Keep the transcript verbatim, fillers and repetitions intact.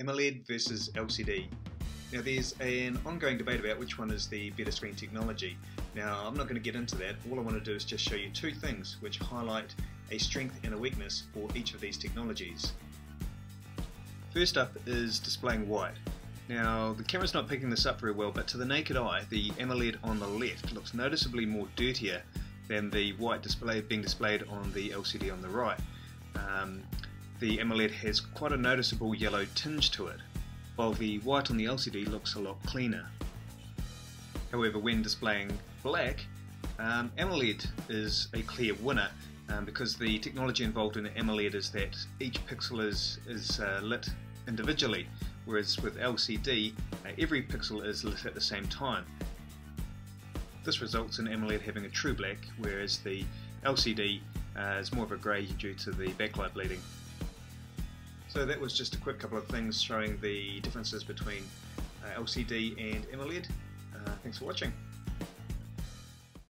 AMOLED versus L C D. Now there's an ongoing debate about which one is the better screen technology. Now I'm not going to get into that. All I want to do is just show you two things which highlight a strength and a weakness for each of these technologies. First up is displaying white. Now the camera's not picking this up very well, but to the naked eye the AMOLED on the left looks noticeably more dirtier than the white display being displayed on the L C D on the right. Um, the AMOLED has quite a noticeable yellow tinge to it, while the white on the L C D looks a lot cleaner. However, when displaying black, um, AMOLED is a clear winner um, because the technology involved in AMOLED is that each pixel is, is uh, lit individually, whereas with L C D, uh, every pixel is lit at the same time. This results in AMOLED having a true black, whereas the L C D uh, is more of a grey due to the backlight bleeding. So that was just a quick couple of things showing the differences between uh, L C D and AMOLED. Uh, thanks for watching.